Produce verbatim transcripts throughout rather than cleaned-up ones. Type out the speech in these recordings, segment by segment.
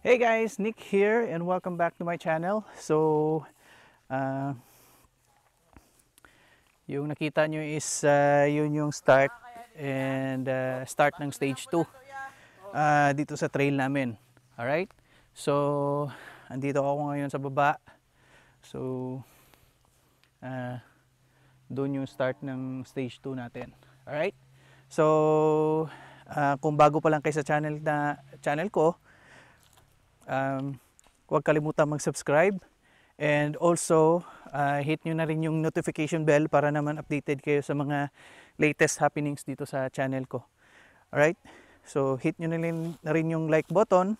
Hey guys, Nick here and welcome back to my channel. So uh, yung nakita nyo is uh, yun yung start and uh, start ng stage two uh, dito sa trail namin. Alright, so andito ako ngayon sa baba. So uh, doon yung start ng stage two natin. Alright, so uh, kung bago pa lang kayo sa channel, na, channel ko, Um, huwag kalimutan mag-subscribe and also uh, hit nyo na rin yung notification bell para naman updated kayo sa mga latest happenings dito sa channel ko. Alright, so hit nyo na rin, na rin yung like button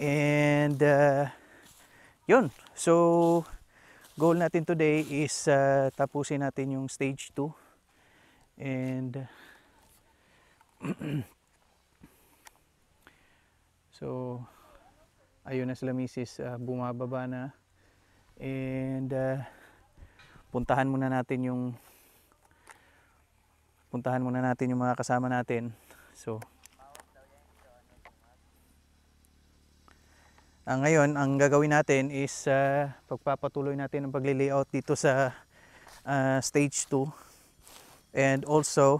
and uh, yun. So goal natin today is uh, tapusin natin yung stage two and uh, so ayun na sila misis, uh, bumababa na and uh, puntahan muna natin yung puntahan muna natin yung mga kasama natin. So ang ngayon ang gagawin natin is uh, pagpapatuloy natin ang pagli-layout dito sa uh, stage two and also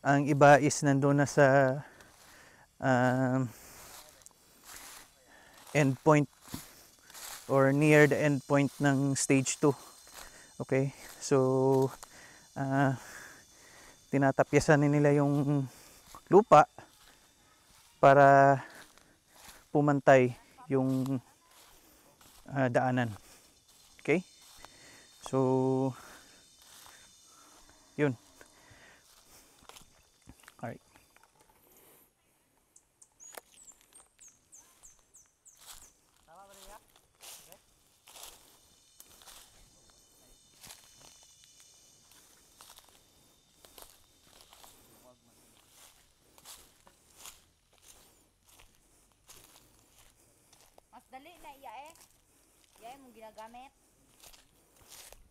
ang iba is nandoon na sa uh, end point or near the end point ng stage two. Okay, so uh, tinatapyasan nila yung lupa para pumantay yung uh, daanan. Okay, so yun. Alright, dali na iya eh. Iya eh, mong ginagamit.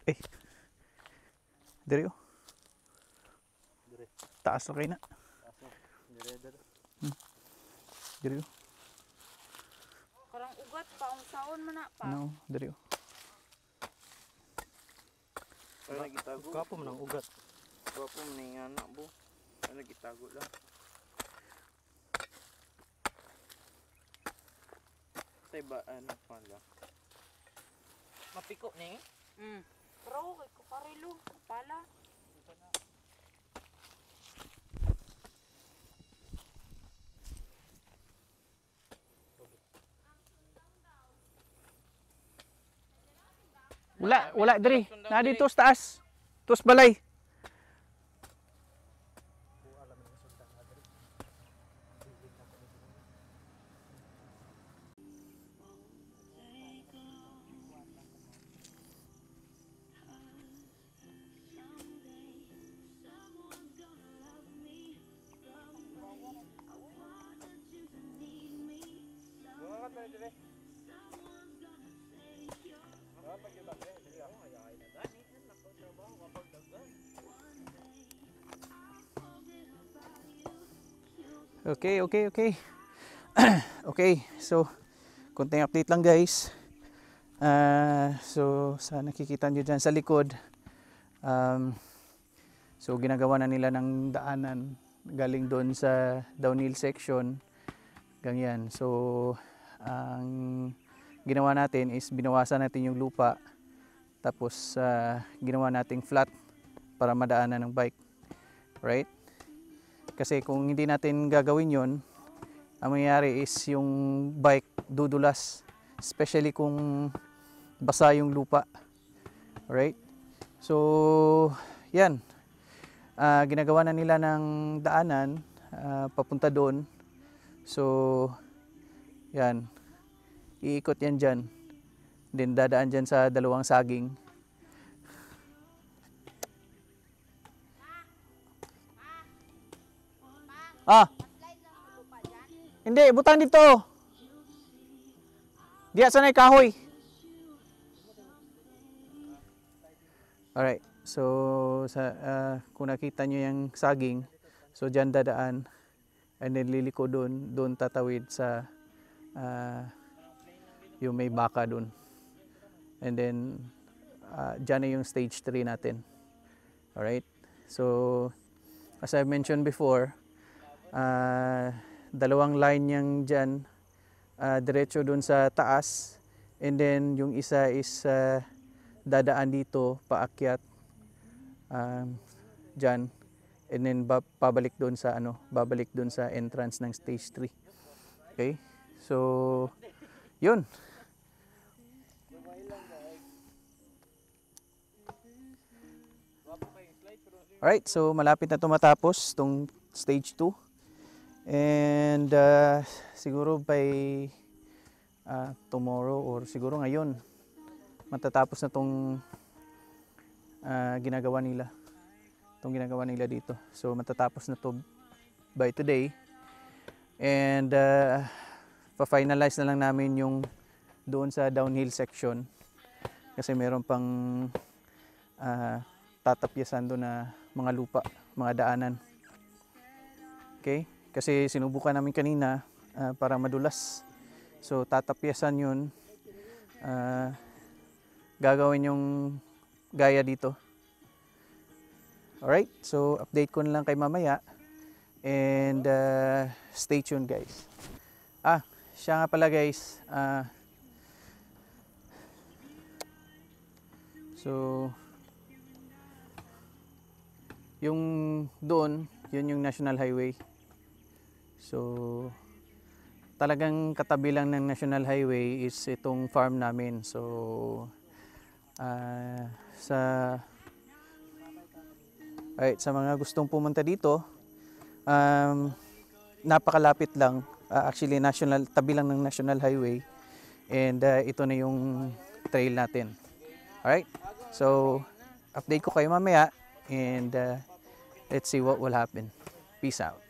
Eh. Dire oh. Dire. Taas na kayo na. Taas na. Dire dire. Hmm. Dire oh. Karang ugat pa, ang saon man na pa. No, dire oh. Para nagitago. Kapo man ang ugat. Kapo man ning anak bo. Para nagitago lang. Tay ba ano pa lang. Mapikop ni. Mm. Pero ko parelo pala. Wala, wala diri. Na dito sa taas. Tus balay. Okay, okay, okay. Okay, so konting update lang guys. Uh, so sa nakikita nyo dyan sa likod, um, so ginagawa na nila ng daanan galing doon sa downhill section. Ganyan. So ang ginawa natin is binawasan natin yung lupa, tapos uh, ginawa nating flat para madaanan ng bike. Right? Kasi kung hindi natin gagawin yun, ang mangyayari is yung bike dudulas, especially kung basa yung lupa. Alright? So, yan. Uh, ginagawa na nila ng daanan, uh, papunta doon. So, yan. Iikot yan dyan. Then dadaan dyan sa dalawang saging. Ah. Hindi, butang dito. Diya sanay kahoy. Alright. So sa uh, kung nakita niyo yung saging, so diyan dadaan and then liliko doon, doon tatawid sa uh, you may baka dun. And then, uh, dyan na yung stage three natin. Alright? So, as I mentioned before, uh, dalawang line yang dyan, uh, diretso dun sa taas. And then, yung isa is uh, dadaan dito, paakyat, um, dyan. And then, babalik dun sa, ano, babalik dun sa entrance ng stage three. Okay? So, yun. Alright, so malapit na ito matapos, itong stage two. And uh, siguro by uh, tomorrow or siguro ngayon, matatapos na itong uh, ginagawa nila. Itong ginagawa nila dito. So matatapos na ito by today. And uh, pa-finalize na lang namin yung doon sa downhill section. Kasi meron pang uh, tatapyasan doon na mga lupa, mga daanan. Okay? Kasi sinubukan namin kanina uh, para madulas. So tatapyasan yun. Uh, gagawin yung gaya dito. Alright? So update ko na lang kay mamaya. And uh, stay tuned guys. Ah, siya nga pala guys. Uh, so yung doon, yun yung National Highway. So, talagang katabi lang ng National Highway is itong farm namin. So, uh, sa, alright, sa mga gustong pumunta dito, um, napakalapit lang. Uh, actually, national, tabi lang ng National Highway. And uh, ito na yung trail natin. Alright, so update ko kayo mamaya. And uh, let's see what will happen. Peace out.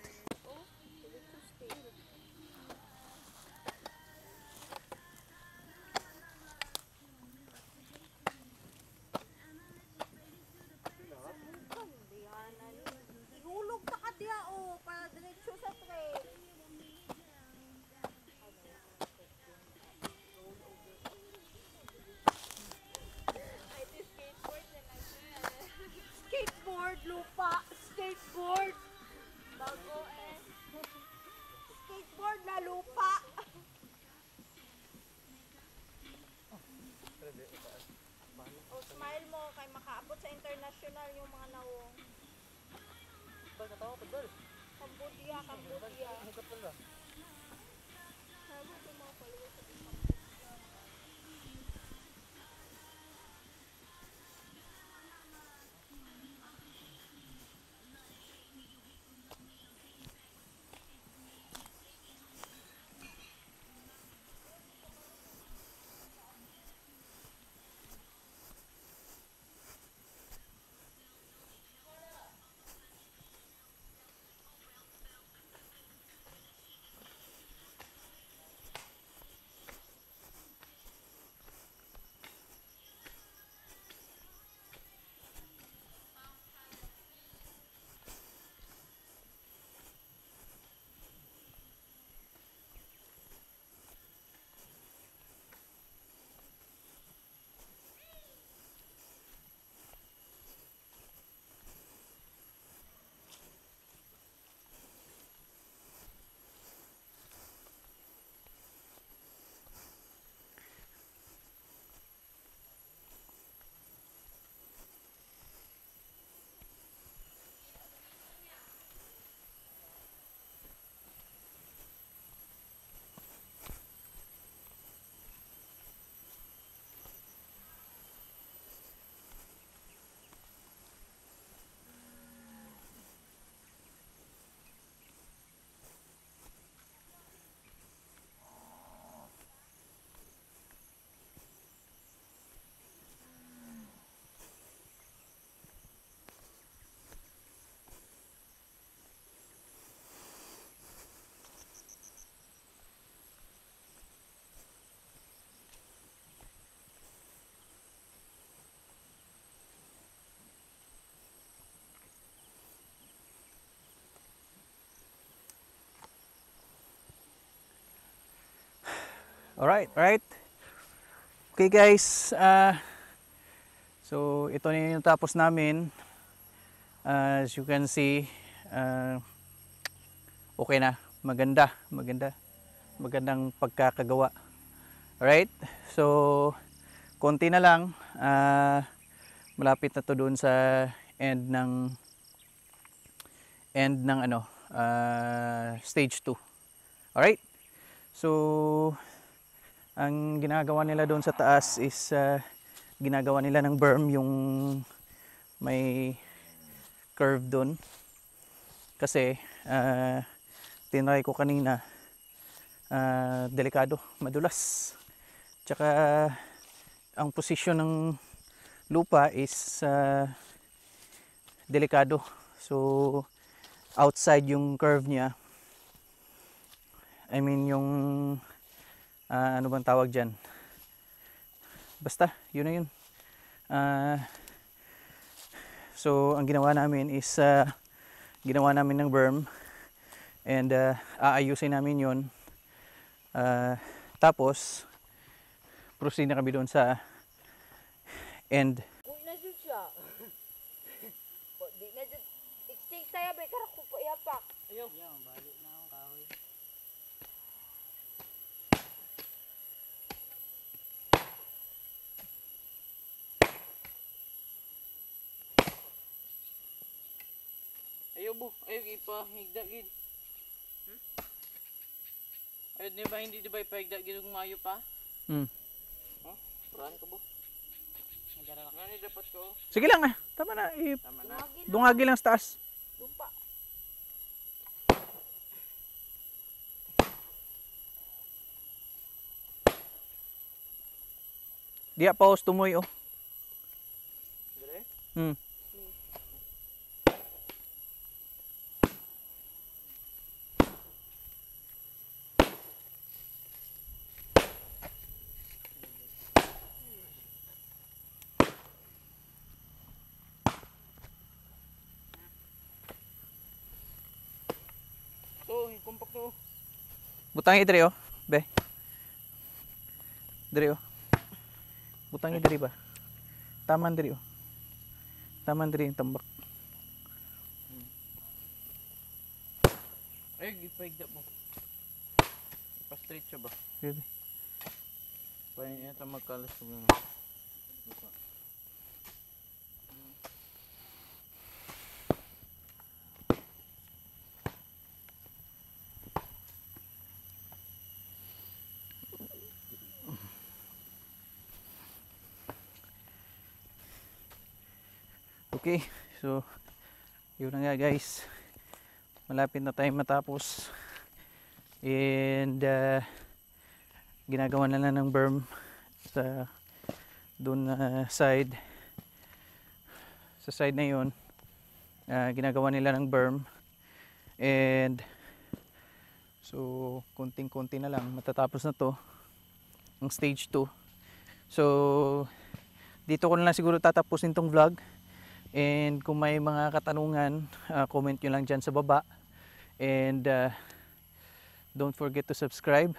Lupa, skateboard. Bago eh. Skateboard na lupa. Oh, smile mo kay makaabot sa international yung mga nawong. Basta tao, pagdal. Cambodia, Cambodia. Alright, alright. Okay guys, uh, so ito na yung tapos namin. Uh, as you can see, uh, okay na. Maganda, maganda. Magandang pagkakagawa. Alright, so konti na lang. Uh, malapit na to doon sa end ng end ng ano, uh, stage two. Alright, so ang ginagawa nila doon sa taas is uh, ginagawa nila ng berm yung may curve doon kasi uh, tinry ko kanina, uh, delikado, madulas, tsaka uh, ang posisyon ng lupa is uh, delikado, so outside yung curve niya. I mean yung uh, ano bang tawag dyan, basta yun na yun. Uh, so ang ginawa namin is uh, ginawa namin ng berm and uh, aayusin namin yun, uh, tapos proceed na kami doon sa end. Ayaw bu, ayaw ipahigdagin. Hmm? Ayaw niya ba, hindi diba ipahigdagin kung maayo pa? Hmm. Huh? Puraan ka bu. Nagara lang. Ano dapat ko? Sige lang ah, tama na. I tama na. Dungagi lang sa taas. Dumpa. Diya paos tumoy oh. Dere? Hmm. Butang idri oh, be. Idri oh. Butang idri ba? Taman idri oh. Taman idri yung tambak. Ay, ipaigda mo. Ipa-straight siya ba? Baby. Pahin niya ito magkalas ko naman. Okay, so yun na nga guys, malapit na tayo matapos and uh, ginagawa na lang ng berm sa doon na uh, side, sa side na yun, uh, ginagawa nila ng berm and so konting konti na lang matatapos na to ang stage two. So dito ko na lang siguro tatapusin tong vlog. And kung may mga katanungan, uh, comment nyo lang dyan sa baba. And uh, don't forget to subscribe.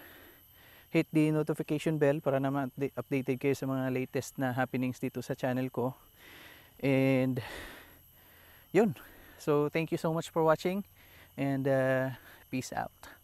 Hit the notification bell para naman updated kayo sa mga latest na happenings dito sa channel ko. And yun. So thank you so much for watching. And uh, peace out.